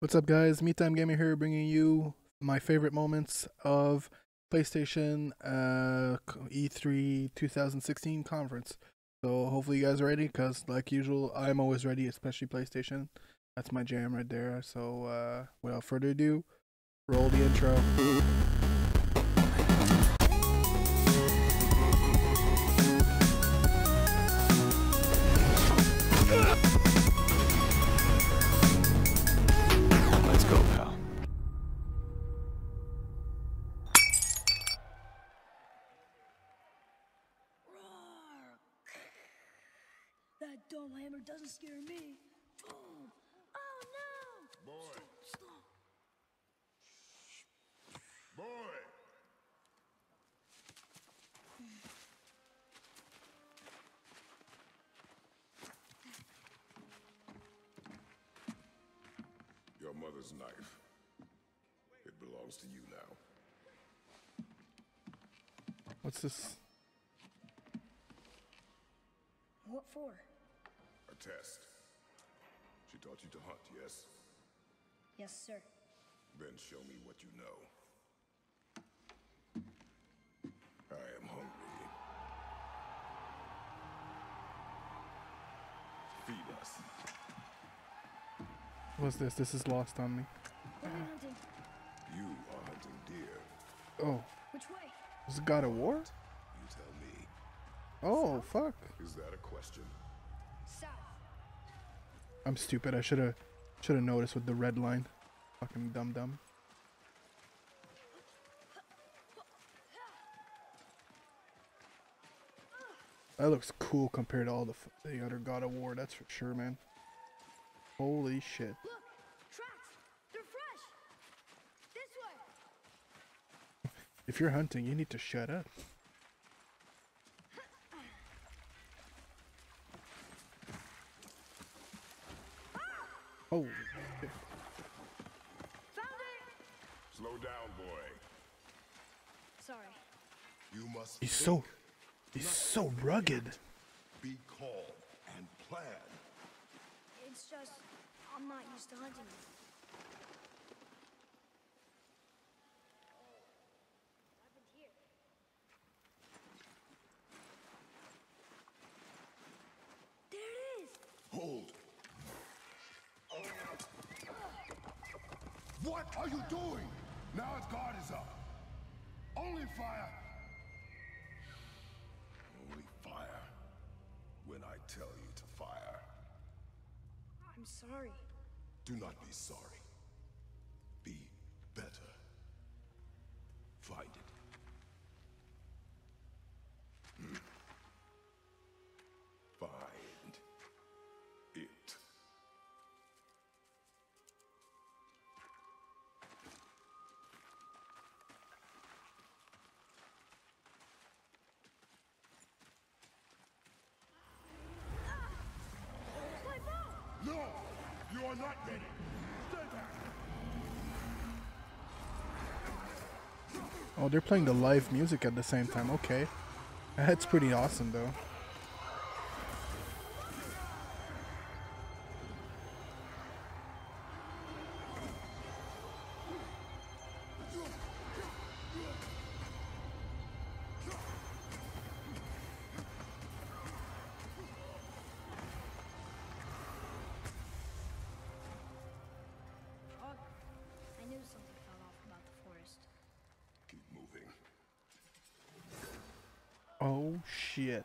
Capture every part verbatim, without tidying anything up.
What's up guys, MeTimeGamer here, bringing you my favorite moments of PlayStation uh, E three two thousand sixteen conference. So hopefully you guys are ready, because like usual, I'm always ready, especially PlayStation. That's my jam right there. So uh, without further ado, roll the intro. Doesn't scare me. Oh, oh no! Boy! Stop, stop. Boy! Your mother's knife. It belongs to you now. What's this? What for? Test. She taught you to hunt, yes? Yes, sir. Then show me what you know. I am hungry. Feed us. What's this? This is lost on me. What are you hunting? You are hunting deer. Oh. Which way? Is it God of War? You tell me. Oh, fuck. Is that a question? I'm stupid. I should have should have noticed with the red line. Fucking dumb dumb. That looks cool compared to all the f the other God of War. That's for sure, man. Holy shit. Look, tracks. They're fresh. This way. If you're hunting, you need to shut up. Oh, shit. Found it. Slow down, boy. Sorry. You must. He's so. He's so rugged. Be calm and plan. It's just I'm not used to hunting. Oh, there it is. Hold. What are you doing? Now his guard is up. Only fire. Only fire. When I tell you to fire. I'm sorry. Do not be sorry. Be better. Find it. Hmm. Find it. Not ready. Stay back. Oh, they're playing the live music at the same time. Okay. That's pretty awesome though. Oh shit.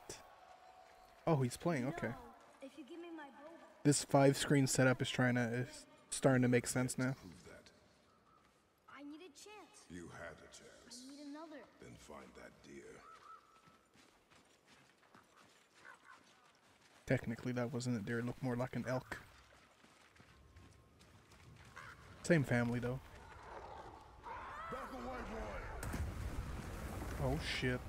Oh, he's playing, okay. No, if you give me my bow. This five screen setup is trying to is starting to make sense now. I need a chance. You had a chance. I need another. Then find that deer. Technically that wasn't a deer, it looked more like an elk. Same family though. Back away, boy. Oh shit.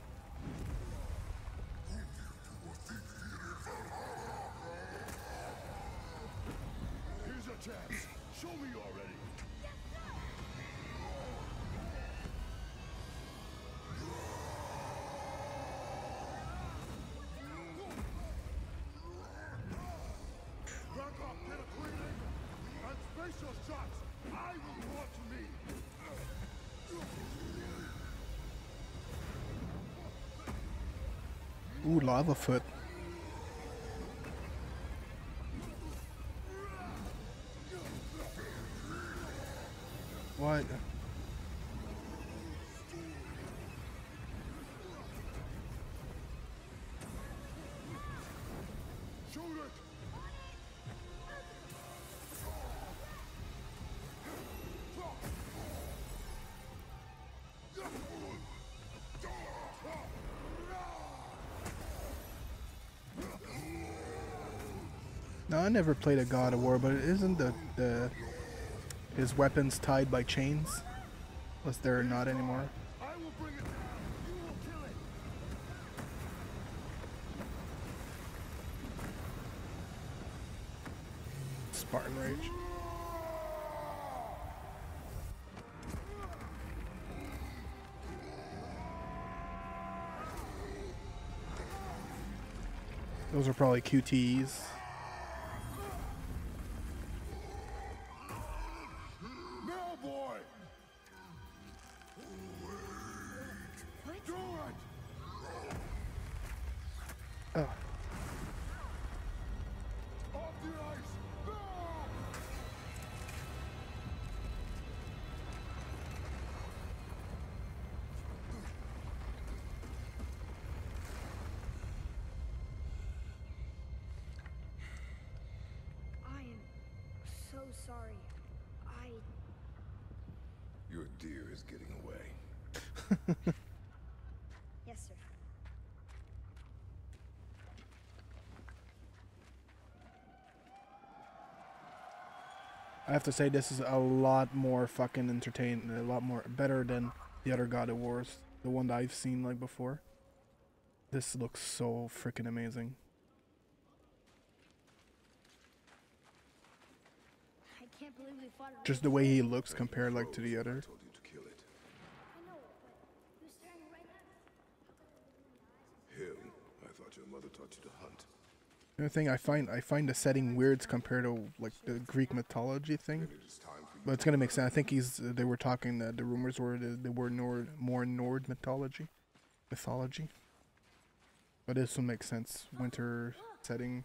Chance. Show me already. Yes, sir. Back up, get a clean angle. And space your shots. I will want to me. Ooh, lava foot. What? Now, I never played a God of War, but isn't the, the his weapons tied by chains? Unless they're not anymore. I will bring it down. You will kill it. Spartan Rage. Those are probably Q T Es. I have to say, this is a lot more fucking entertaining, a lot more better than the other God of Wars, the one that I've seen like before. This looks so freaking amazing. I can't believe we fought it. Just the way he looks compared like to the other. Him, I thought your mother taught you to hunt. The thing I find I find the setting weird compared to like the Greek mythology thing, but it's gonna make sense. I think he's they were talking that the rumors were they were Nord, more Nord mythology, mythology. But this will make sense. Winter setting.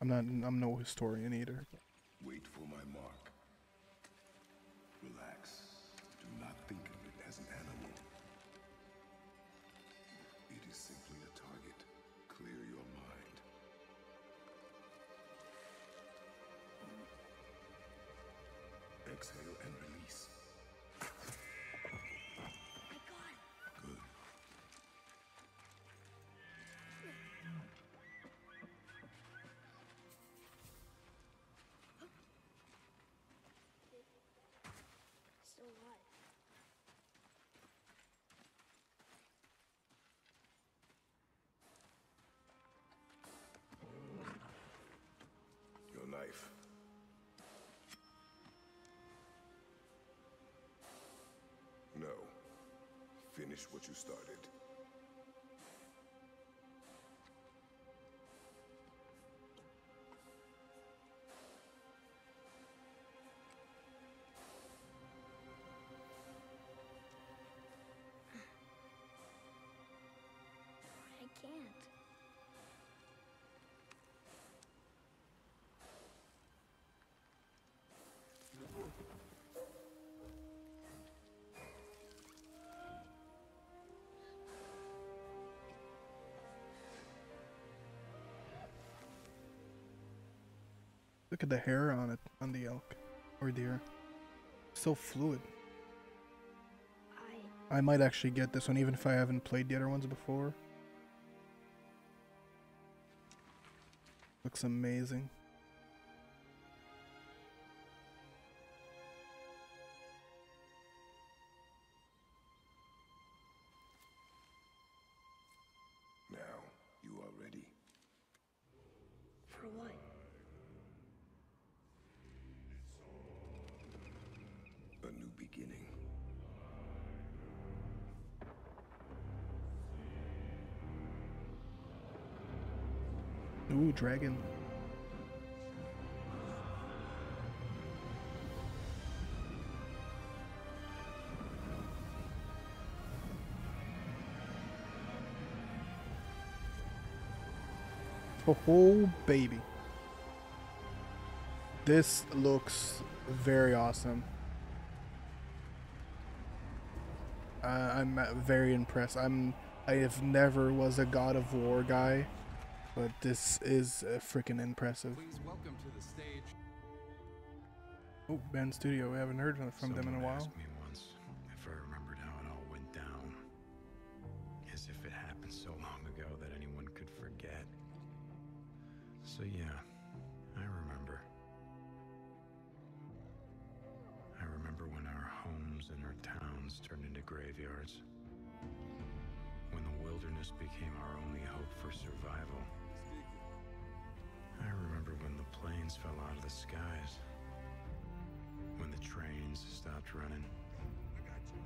I'm not I'm no historian either. Wait for my mark. Relax. Do not think of it as an animal. It is simply a target. Clear your mind. Exhale and release. I got it. Good. So what? Knife. No. Finish what you started. I can't. Look at the hair on it, on the elk or deer. So fluid. I, I might actually get this one even if I haven't played the other ones before. Looks amazing. Now you are ready. For what? A new beginning. Ooh, dragon. Oh, baby. This looks very awesome. Uh, I'm very impressed. I'm, I have never was a God of War guy, but this is uh, freaking impressive. Please welcome to the stage. Oh, Ben's Studio. We haven't heard from Someone them in a while. Asked me once if I remembered how it all went down, as if it happened so long ago that anyone could forget. So yeah, I remember. I remember when our homes and our towns turned into graveyards. When the wilderness became our only hope for survival. I remember when the planes fell out of the skies. When the trains stopped running.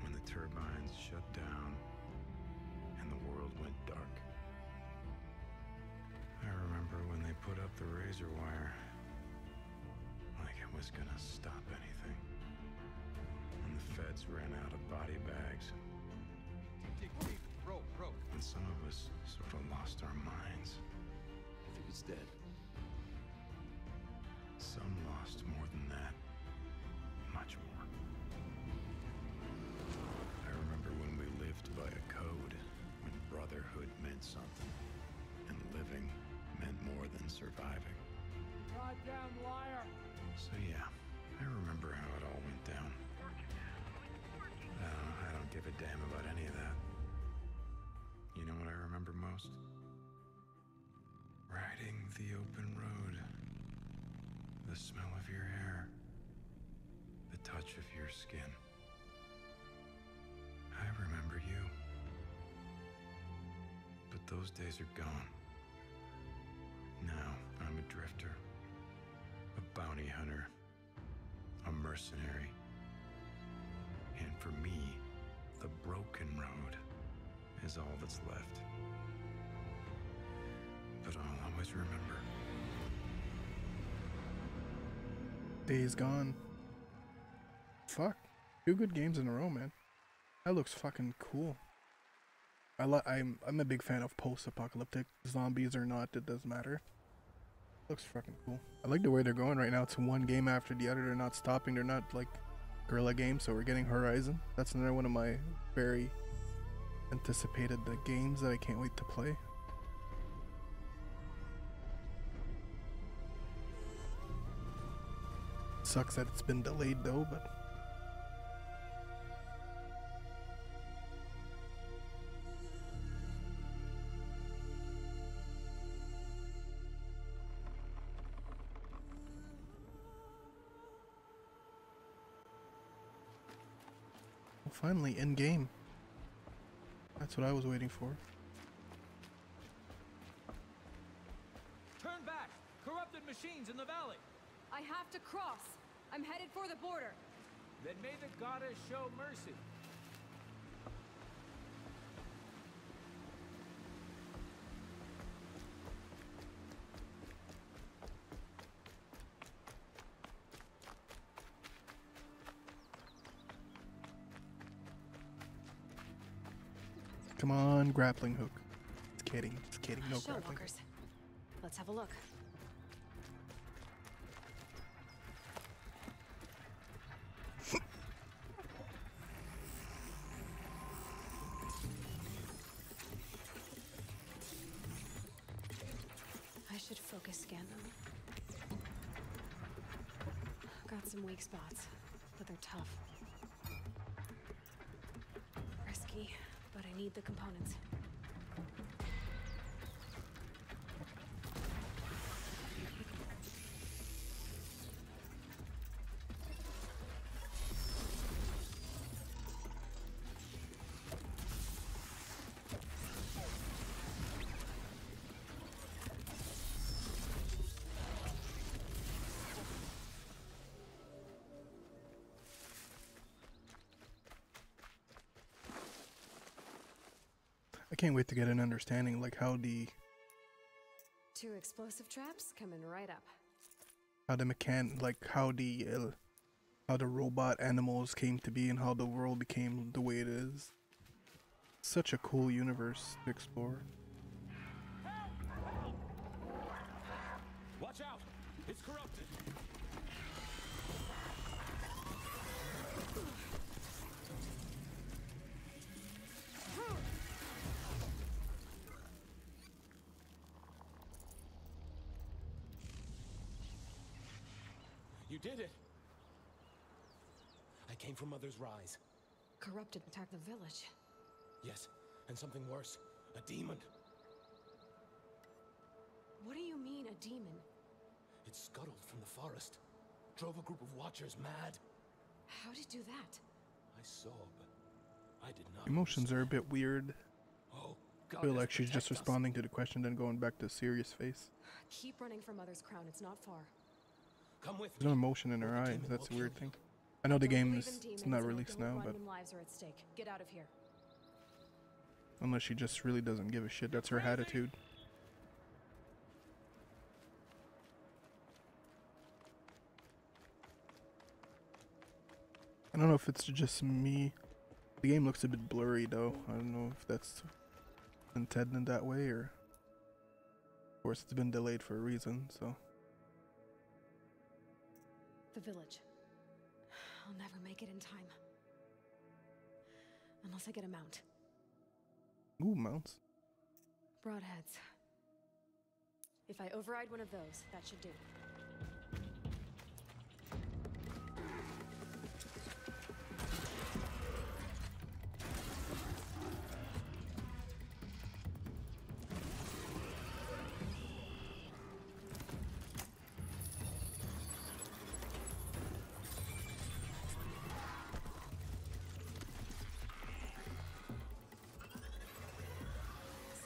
When the turbines shut down. And the world went dark. I remember when they put up the razor wire. Like it was gonna stop anything. And the feds ran out of body bags. And some of us sort of lost our minds. I think it's dead. Some lost more than that. Much more. I remember when we lived by a code, when brotherhood meant something, and living meant more than surviving. Goddamn liar! So yeah, I remember how it all went down. Uh, I don't give a damn about any of that. You know what I remember most? Riding the open road. The smell of your hair. The touch of your skin. I remember you. But those days are gone. Now I'm a drifter. A bounty hunter. A mercenary. And for me, the broken road is all that's left. But I'll always remember. Days Gone. Fuck. Two good games in a row, man. That looks fucking cool. I li I'm, I'm a big fan of post-apocalyptic. Zombies or not, it doesn't matter. Looks fucking cool. I like the way they're going right now. It's one game after the other. They're not stopping. They're not like Guerrilla Games, so we're getting Horizon. That's another one of my very anticipated the games that I can't wait to play. Sucks that it's been delayed though, but well, finally in game. That's what I was waiting for. Turn back! Corrupted machines in the valley! I have to cross. I'm headed for the border. Then may the goddess show mercy. Come on, grappling hook. Just kidding, just kidding. No Show grappling. Walkers. Let's have a look. I should focus scan them. Got some weak spots, but they're tough. Risky. But I need the components. Can't wait to get an understanding like how the two explosive traps coming right up. How the mechan like how the uh, how the robot animals came to be and how the world became the way it is. Such a cool universe to explore. Help! Help! It's corrupted. You did it. I came from Mother's Rise. Corrupted attacked the village. Yes, and something worse. A demon. What do you mean, a demon? It scuttled from the forest. Drove a group of watchers mad. How did it do that? I saw, but I did not. Emotions are a bit weird. Oh, God. I feel like she's just responding to the question, then going back to serious face. Keep running for Mother's Crown. It's not far. Come with me. There's no emotion in her eyes. That's a weird thing. I know the game is it's not released now, but lives are at stake. Get out of here. Unless she just really doesn't give a shit. That's her attitude. I don't know if it's just me. The game looks a bit blurry though. I don't know if that's intended that way or... Of course, it's been delayed for a reason, so... The village. I'll never make it in time. Unless I get a mount. Ooh, mounts. Broadheads. If I override one of those, that should do.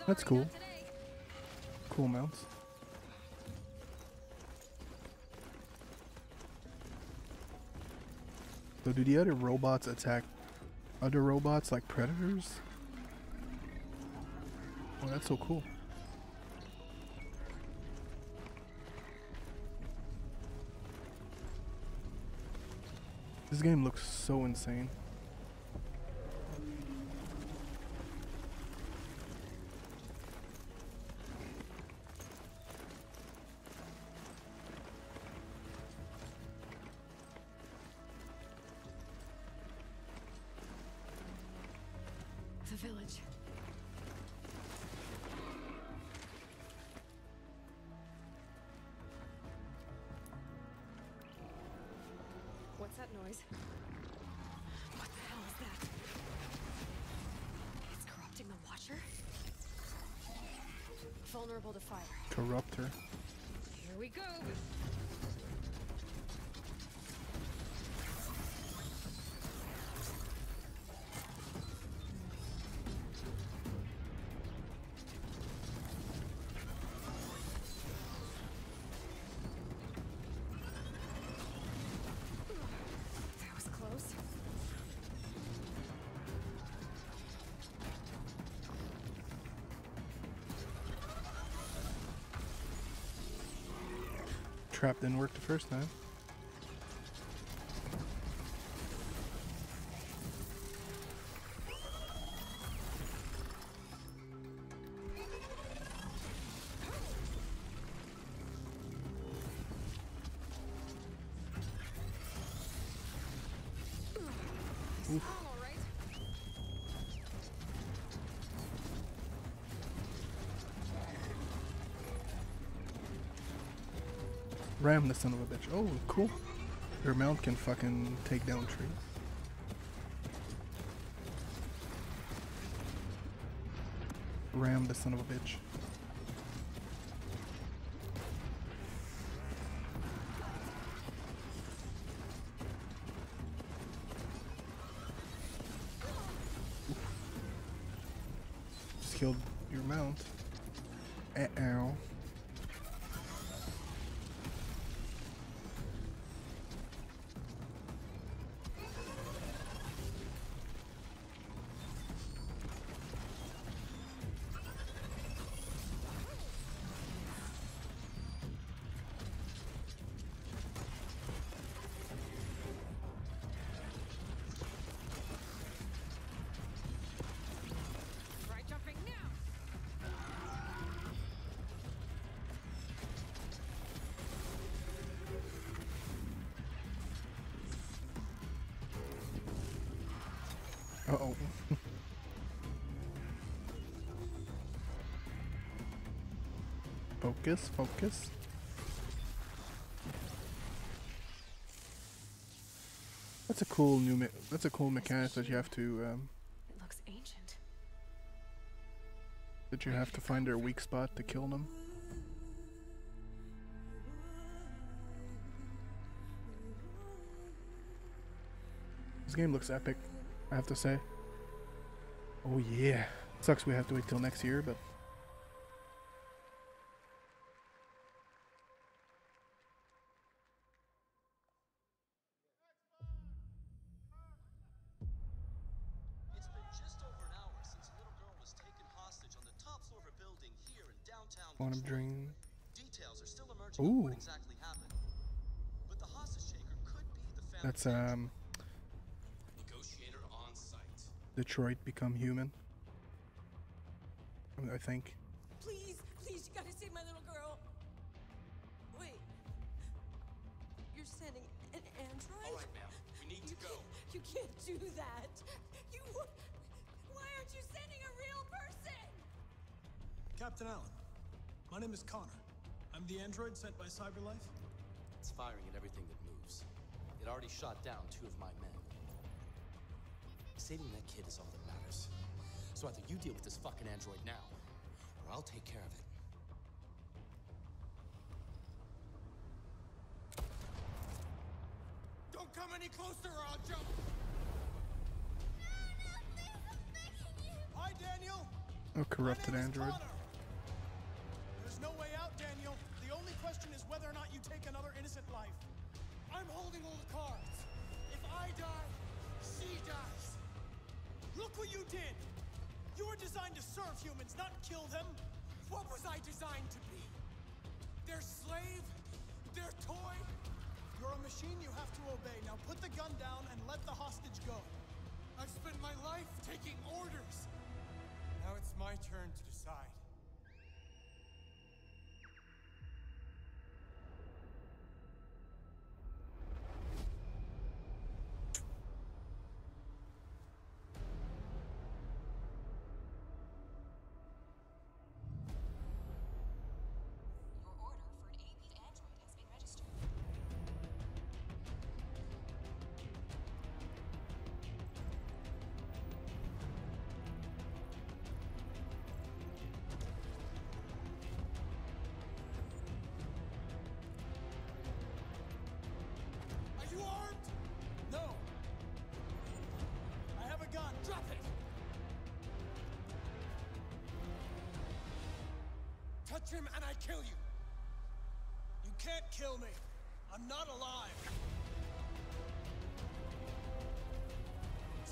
That's cool. Cool mounts. So do the other robots attack other robots like predators? Oh, that's so cool. This game looks so insane. Vulnerable to fire. Corruptor. Here we go. That was close. Trap didn't work the first time. Ram the son of a bitch. Oh, cool. Her mount can fucking take down trees. Ram the son of a bitch. Oof. Just killed your mount. Uh-oh. Uh-oh. Focus, focus. That's a cool new me that's a cool mechanic that you have to um It looks ancient. That you have to find their weak spot to kill them. This game looks epic, I have to say. Oh yeah. Sucks we have to wait till next year, but details are still emerging on what exactly happened. But the hostage taker could be the family. That's um negotiator on site. Detroit Become Human. I think. Please, please, you gotta save my little girl. Wait. You're sending an android? All right, ma'am. We need you to go. You can't do that. You why aren't you sending a real person? Captain Allen. My name is Connor. I'm the android sent by Cyberlife. It's firing at everything that moves. It already shot down two of my men. Saving that kid is all that matters. So either you deal with this fucking android now, or I'll take care of it. Don't come any closer or I'll jump! No, no, please, I'm begging you! Hi, Daniel! Oh, corrupted android. No way out, Daniel. The only question is whether or not you take another innocent life. I'm holding all the cards. If I die, she dies. Look what you did. You were designed to serve humans, not kill them. What was I designed to be? Their slave? Their toy? You're a machine you have to obey. Now put the gun down and let the hostage go. I've spent my life taking orders. Now it's my turn to decide. Touch him and I kill you. You can't kill me. I'm not alive.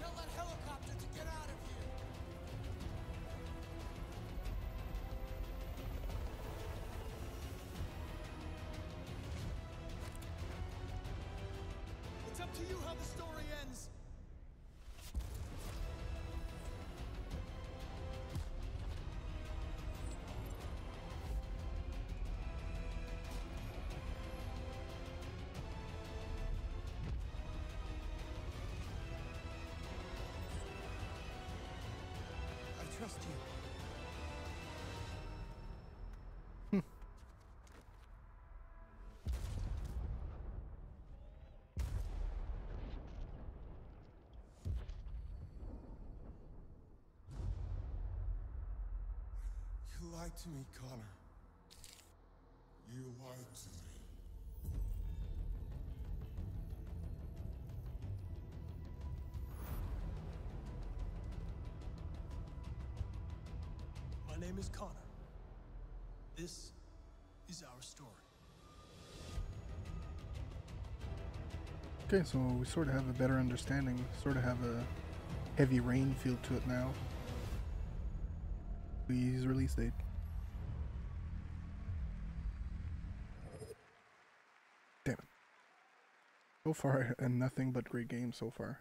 Tell that helicopter to get out of here. It's up to you how the story ends. Hmm. You lied to me, Connor. You lied to me. My name is Connor. This is our story. Okay, so we sort of have a better understanding, sort of have a Heavy Rain feel to it now. Please release date. Damn it. So far, and nothing but great games so far.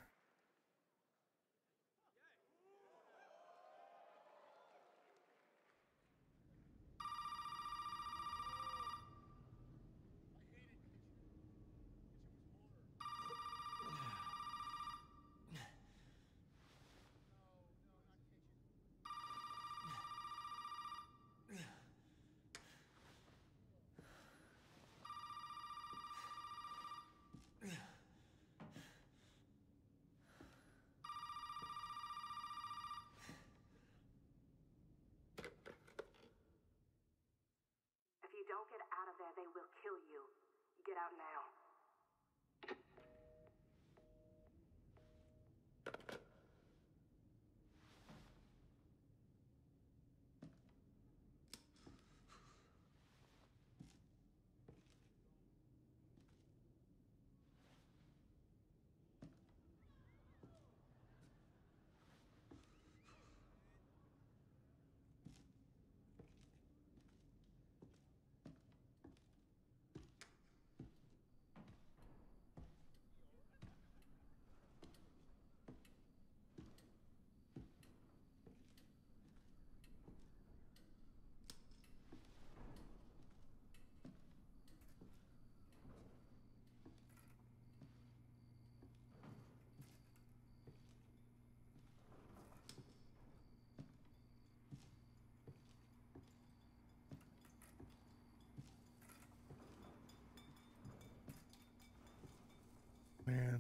man.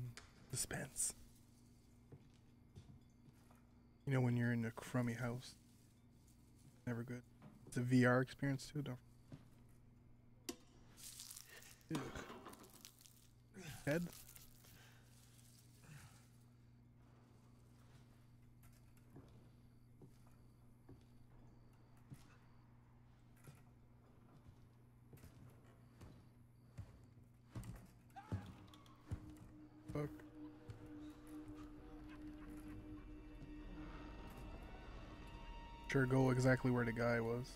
Suspense. You know when you're in a crummy house. Never good. It's a V R experience too, don't Ugh. Head? Fuck. Sure, go exactly where the guy was.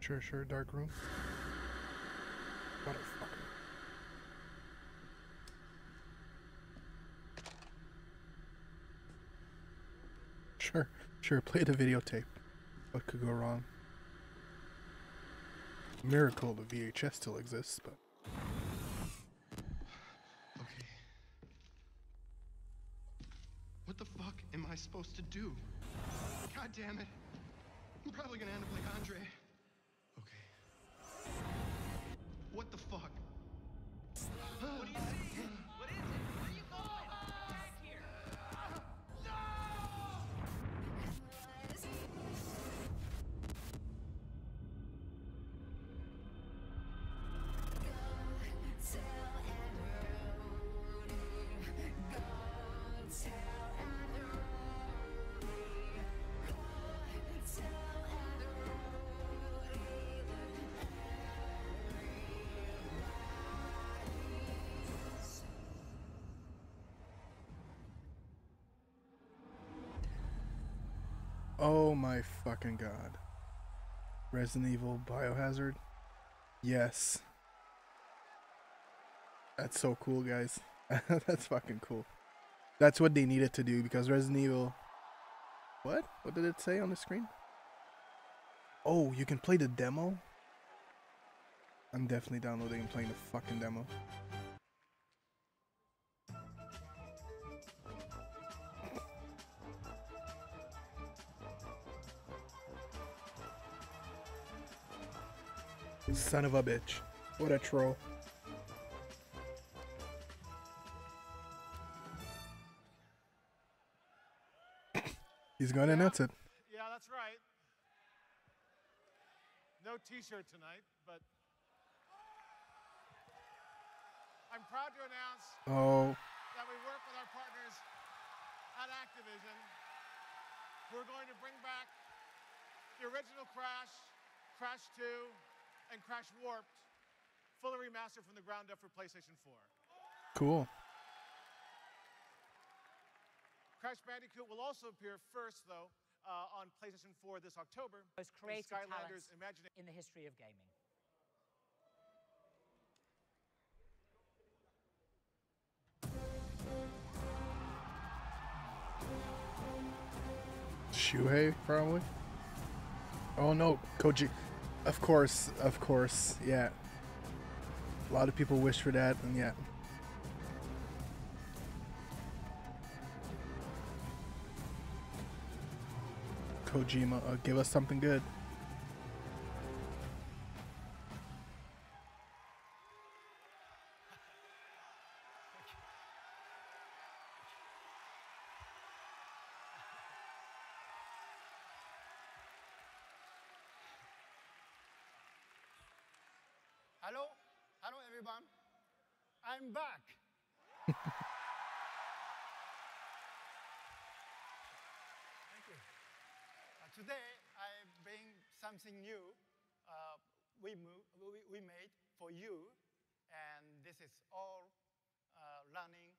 Sure, sure, dark room. Motherfucker. Sure, sure, play the videotape. What could go wrong? Miracle the V H S still exists, but... Okay. What the fuck am I supposed to do? God damn it. I'm probably gonna end up like Andre. Okay. What the fuck? What do you see? What is it? Where are you going? Oh my fucking god. Resident Evil Biohazard? Yes. That's so cool, guys. That's fucking cool. That's what they needed to do because Resident Evil... What? What did it say on the screen? Oh, you can play the demo? I'm definitely downloading and playing the fucking demo. Son of a bitch. What a troll. He's going to announce it. Yeah, that's right. No t-shirt tonight, but I'm proud to announce oh. that we work with our partners at Activision. We're going to bring back the original Crash, Crash two, and Crash Warped, fully remastered from the ground up for PlayStation four. Cool. Crash Bandicoot will also appear first, though, uh, on PlayStation four this October. Most creative talents in the history of gaming. Shuhei, probably. Oh no, Koji. Of course, of course, yeah. A lot of people wish for that, and yeah. Kojima, uh, give us something good. I'm back. Thank you. Uh, today I bring something new. Uh, we, move, we we made for you, and this is all uh, running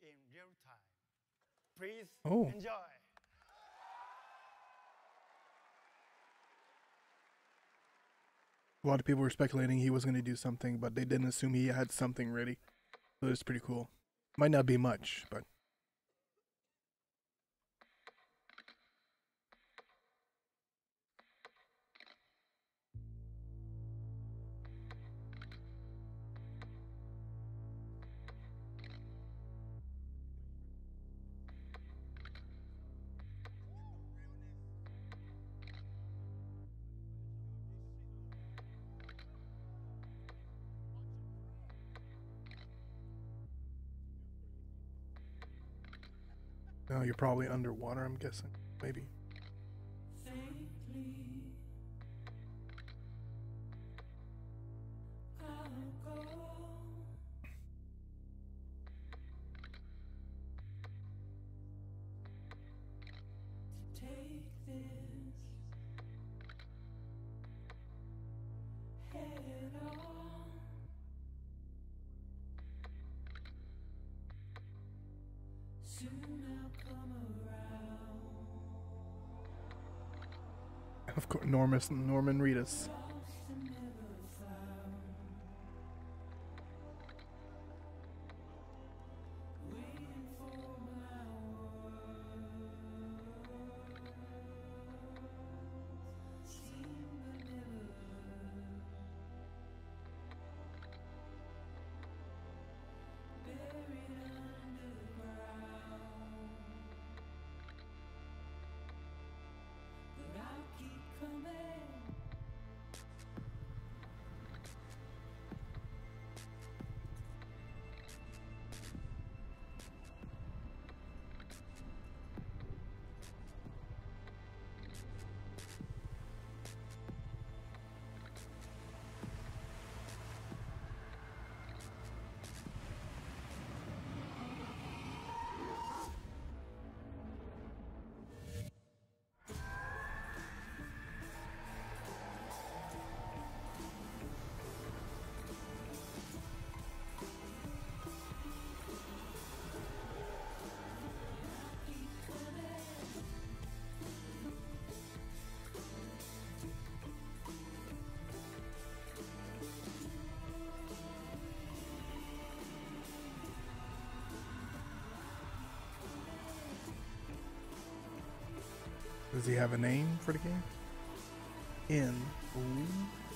in real time. Please oh. enjoy. A lot of people were speculating he was going to do something, but they didn't assume he had something ready. So it's pretty cool. Might not be much, but... Oh, you're probably underwater, I'm guessing. Maybe. Of course, Norman, Norman Reedus. Does he have a name for the game? In. Ooh,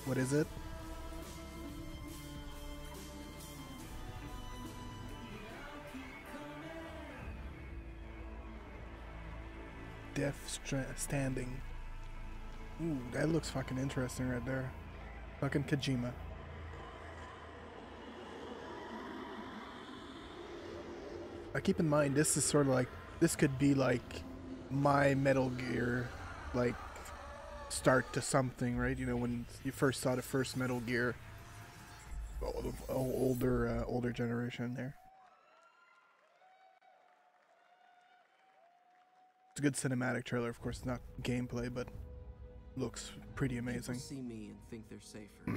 what is it? Death Stranding. Ooh, that looks fucking interesting right there. Fucking Kojima. Now keep in mind, this is sort of like, this could be like my Metal Gear, like, start to something, right? You know, when you first saw the first Metal Gear, oh, oh, older uh, older generation there. It's a good cinematic trailer, of course, not gameplay, but looks pretty amazing. People see me and think they're safer, but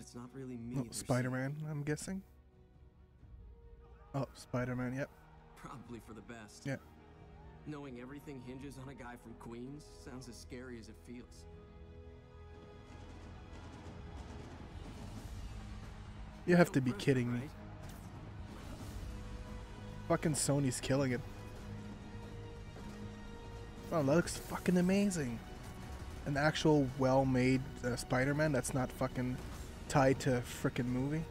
it's not really me. Oh, Spider-Man, I'm guessing. Oh, Spider-Man, yep. Probably for the best. Yeah. Knowing everything hinges on a guy from Queens sounds as scary as it feels. You have to be kidding me. Fucking Sony's killing it. Oh, that looks fucking amazing. An actual well-made uh, Spider-Man that's not fucking tied to a frickin' movie.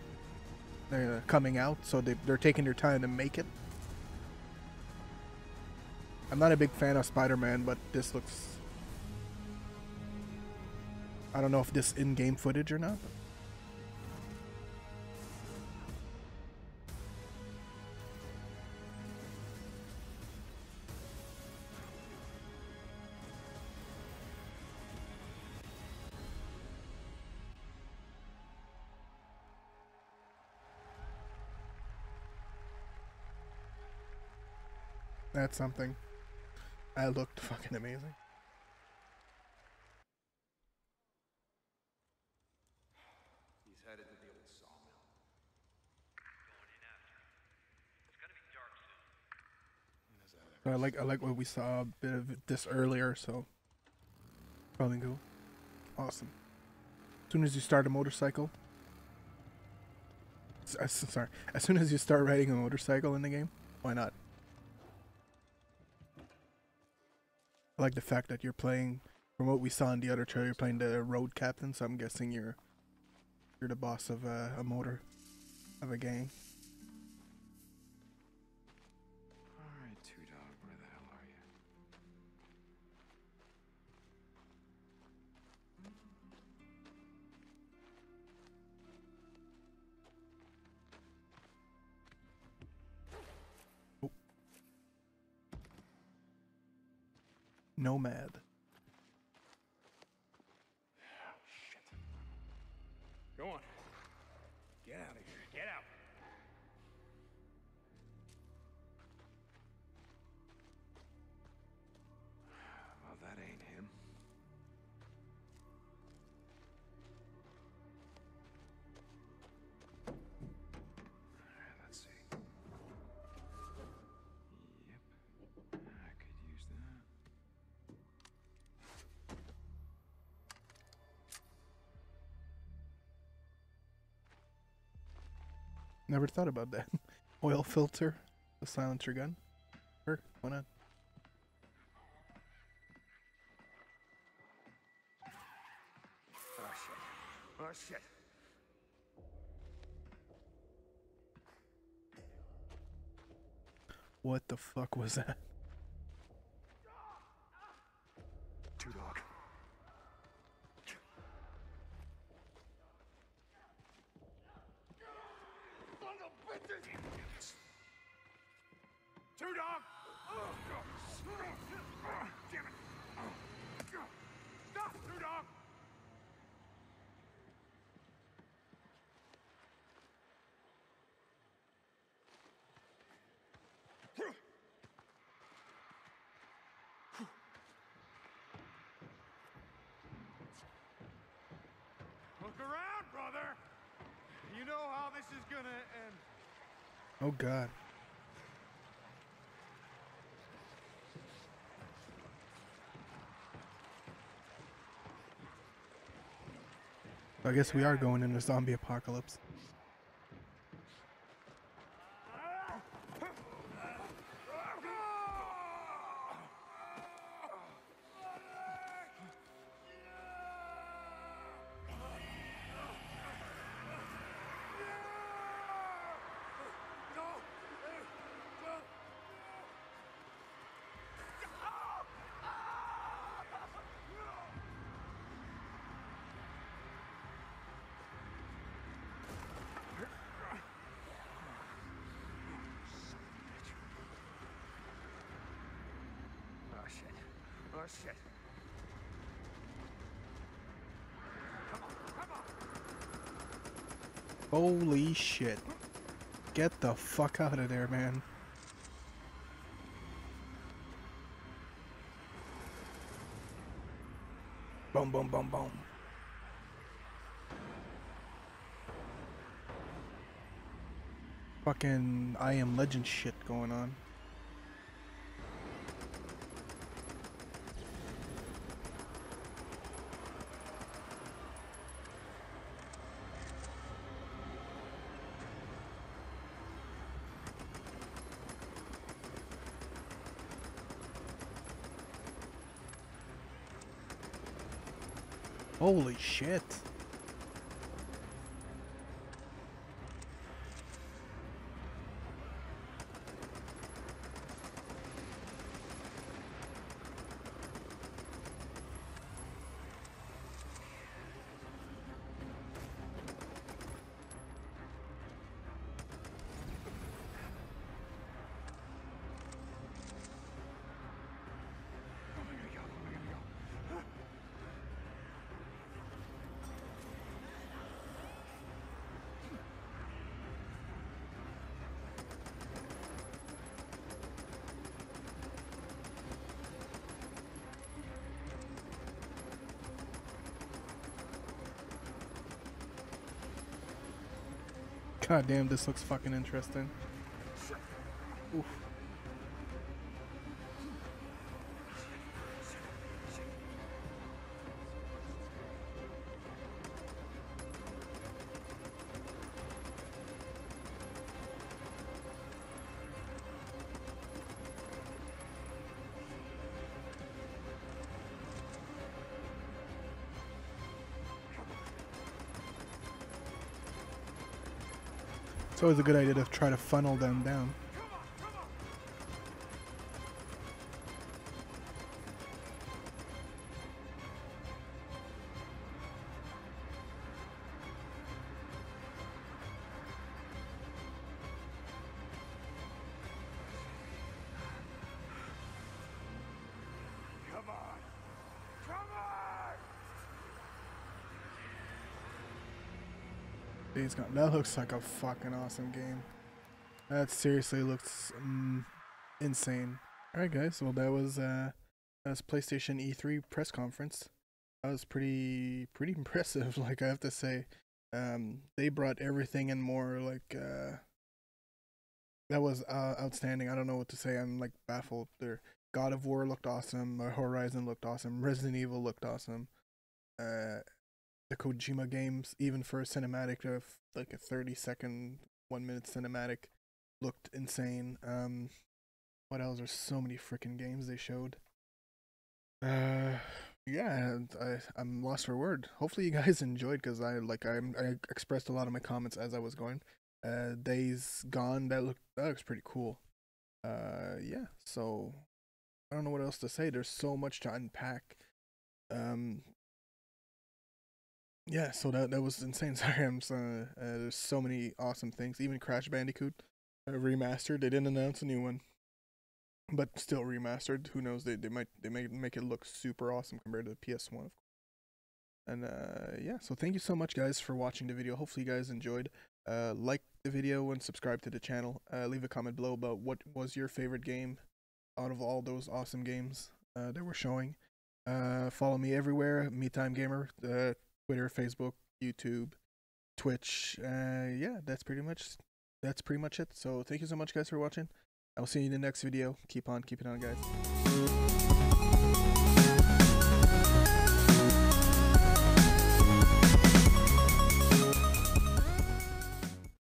They're uh, coming out, so they, they're taking their time to make it. I'm not a big fan of Spider-Man, but this looks... I don't know if this in-game footage or not. That's something. That looked fucking amazing. He's headed to the old sawmill. Going in after him. It's gonna be dark soon. I like I like what we saw a bit of this earlier, so probably cool. Awesome. As soon as you start a motorcycle, sorry, as soon as you start riding a motorcycle in the game, why not? I like the fact that you're playing, from what we saw in the other trailer, you're playing the road captain, so I'm guessing you're you're the boss of a, a motor, of a gang. Alright, Two Dog, where the hell are you? Oh. Nomad. Oh, shit. Go on. Get out of here. Get out. Well, that ain't him. Never thought about that. Oil filter, a silencer gun. Sure, why not? Oh shit! Oh shit! What the fuck was that? Two dog. Two dog. Oh, God. Damn it. Stop, two dog. Look around, brother. You know how this is gonna end. Oh, God. I guess we are going in a zombie apocalypse. Holy shit. Get the fuck out of there, man. Boom, boom, boom, boom. Fucking I Am Legend shit going on. Holy shit. God damn, this looks fucking interesting. Oof. It's always a good idea to try to funnel them down. Come on, come on. Come on. Days Gone. That looks like a fucking awesome game. That seriously looks um, insane. Alright guys, well that was uh, that was PlayStation E three press conference. That was pretty pretty impressive, like I have to say. Um, they brought everything and more, like uh, that was uh, outstanding. I don't know what to say. I'm like baffled. Their God of War looked awesome. Horizon looked awesome. Resident Evil looked awesome. Uh, the Kojima games, even for a cinematic, uh, like a thirty second, one minute cinematic, looked insane. Um, what else? There's so many freaking games they showed. Uh, yeah, I, I'm lost for word. Hopefully you guys enjoyed, because I like I'm, I expressed a lot of my comments as I was going. Uh, Days Gone, that look that looks pretty cool. Uh, yeah, so I don't know what else to say. There's so much to unpack. Um. Yeah, so that that was insane. Sorry, I'm so uh, there's so many awesome things. Even Crash Bandicoot uh, remastered. They didn't announce a new one, but still remastered. Who knows? They they might they may make it look super awesome compared to the P S one, of course. And uh, yeah, so thank you so much, guys, for watching the video. Hopefully, you guys enjoyed. Uh, like the video and subscribe to the channel. Uh, leave a comment below about what was your favorite game out of all those awesome games uh, that we're showing. Uh, follow me everywhere. MeTimeGamer. Uh, Twitter, Facebook, YouTube, Twitch. Uh, yeah, that's pretty much that's pretty much it. So thank you so much, guys, for watching. I'll see you in the next video. Keep on keeping on, guys.